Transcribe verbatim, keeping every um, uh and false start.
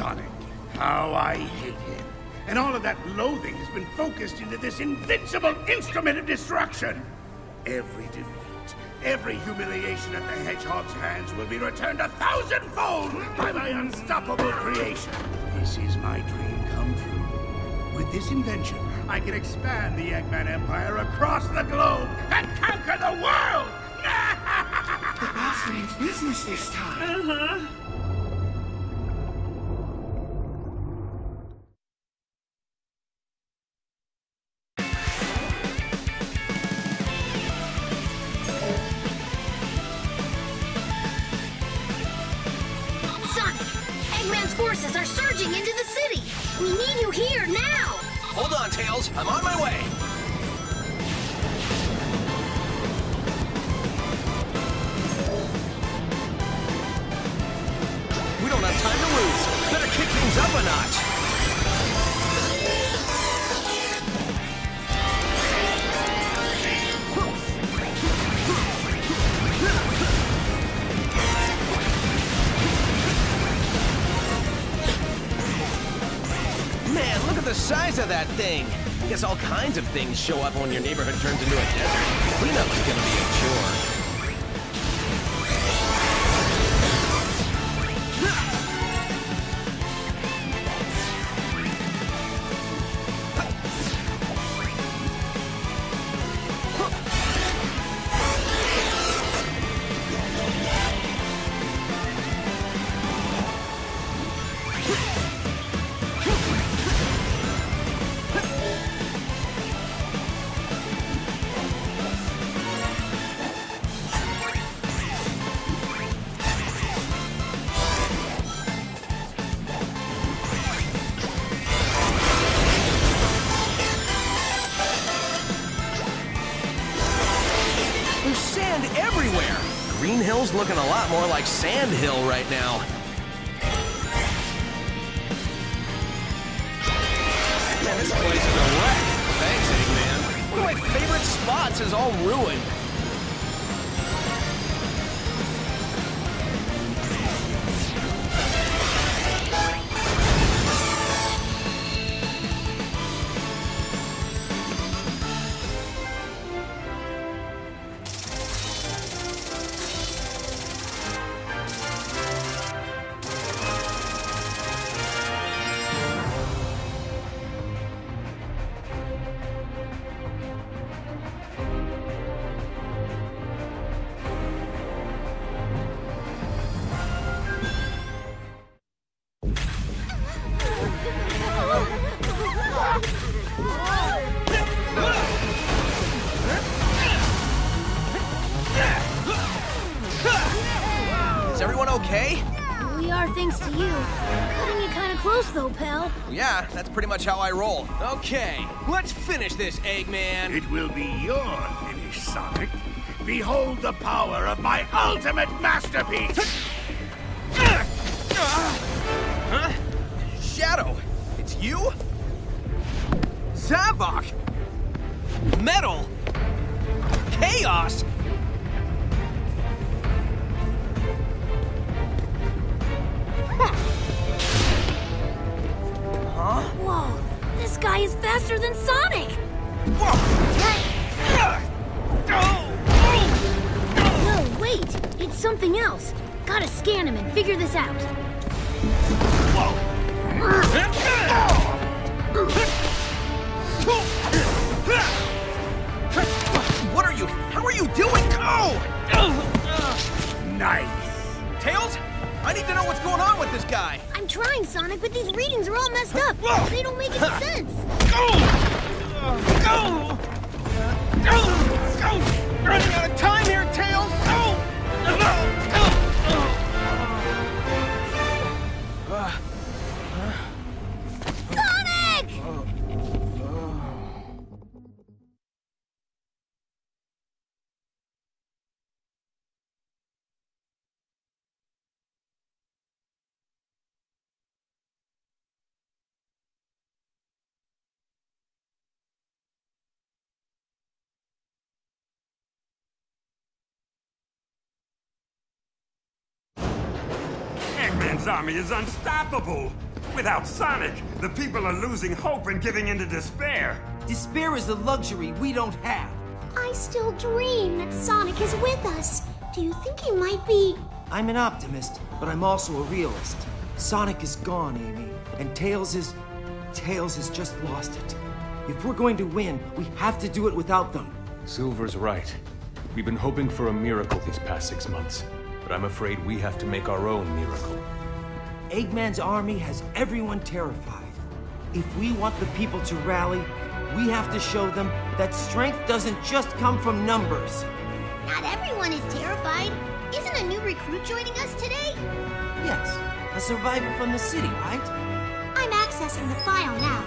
Sonic. How I hate him. And all of that loathing has been focused into this invincible instrument of destruction. Every defeat, every humiliation at the Hedgehog's hands will be returned a thousandfold by my unstoppable creation. This is my dream come true. With this invention, I can expand the Eggman Empire across the globe and conquer the world! The boss means business this time. Uh-huh. Forces are surging into the city. We need you here now. Hold on, Tails. I'm on my way. We don't have time to lose. Better kick things up a notch. The size of that thing. I guess all kinds of things show up when your neighborhood turns into a desert. Cleanup is gonna be a chore. Looking a lot more like Sand Hill right now. Man, this place is a wreck. Thanks, Eggman. One of my favorite spots is all ruined. Is everyone okay? We are, thanks to you. Cutting it kind of close, though, pal. Yeah, that's pretty much how I roll. Okay, let's finish this, Eggman. It will be your finish, Sonic. Behold the power of my ultimate masterpiece. Huh? Shadow, it's you? Zavok! Metal! Chaos! Huh. Huh? Whoa! This guy is faster than Sonic! No, wait! It's something else! Gotta scan him and figure this out! Whoa! What are you? How are you doing? Oh! Nice. Tails, I need to know what's going on with this guy. I'm trying, Sonic, but these readings are all messed up. They don't make any sense. Go! Go! Go! Running out of time here, Tails. Go! Uh. Eggman's army is unstoppable. Without Sonic, the people are losing hope and giving into despair. Despair is a luxury we don't have. I still dream that Sonic is with us. Do you think he might be... I'm an optimist, but I'm also a realist. Sonic is gone, Amy, and Tails is... Tails has just lost it. If we're going to win, we have to do it without them. Silver's right. We've been hoping for a miracle these past six months, but I'm afraid we have to make our own miracle. Eggman's army has everyone terrified. If we want the people to rally, we have to show them that strength doesn't just come from numbers. Not everyone is terrified. Isn't a new recruit joining us today? Yes, a survivor from the city, right? I'm accessing the file now.